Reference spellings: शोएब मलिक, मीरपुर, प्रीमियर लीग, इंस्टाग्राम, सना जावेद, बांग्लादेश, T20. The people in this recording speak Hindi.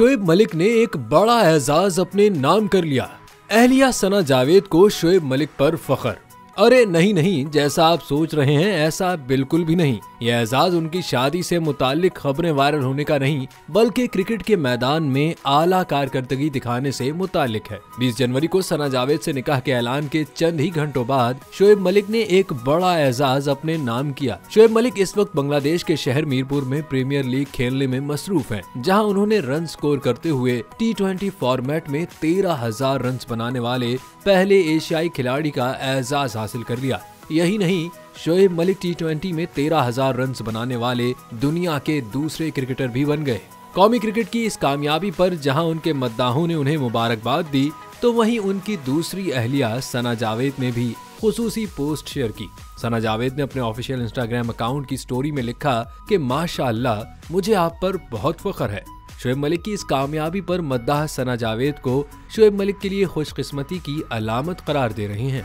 शोएब मलिक ने एक बड़ा एजाज अपने नाम कर लिया। अहलिया सना जावेद को शोएब मलिक पर फखर। अरे नहीं, जैसा आप सोच रहे हैं ऐसा बिल्कुल भी नहीं। यह एजाज उनकी शादी से मुतालिक खबरें वायरल होने का नहीं, बल्कि क्रिकेट के मैदान में आला कारकर्दगी दिखाने से मुतालिक है। 20 जनवरी को सना जावेद से निकाह के ऐलान के चंद ही घंटों बाद शोएब मलिक ने एक बड़ा एजाज अपने नाम किया। शोएब मलिक इस वक्त बांग्लादेश के शहर मीरपुर में प्रीमियर लीग खेलने में मसरूफ है, जहाँ उन्होंने रन स्कोर करते हुए T20 फॉर्मेट में 13,000 रन बनाने वाले पहले एशियाई खिलाड़ी का एजाज हासिल कर लिया। यही नहीं, शोएब मलिक T20 में 13,000 रन बनाने वाले दुनिया के दूसरे क्रिकेटर भी बन गए। कौमी क्रिकेट की इस कामयाबी पर जहां उनके मद्दाहों ने उन्हें मुबारकबाद दी, तो वहीं उनकी दूसरी अहलिया सना जावेद ने भी खुसूसी पोस्ट शेयर की। सना जावेद ने अपने ऑफिशियल इंस्टाग्राम अकाउंट की स्टोरी में लिखा कि माशाअल्लाह, मुझे आप पर बहुत फख्र है। शोएब मलिक की इस कामयाबी पर मद्दाह सना जावेद को शोएब मलिक के लिए खुशकिस्मती की अलामत करार दे रहे हैं।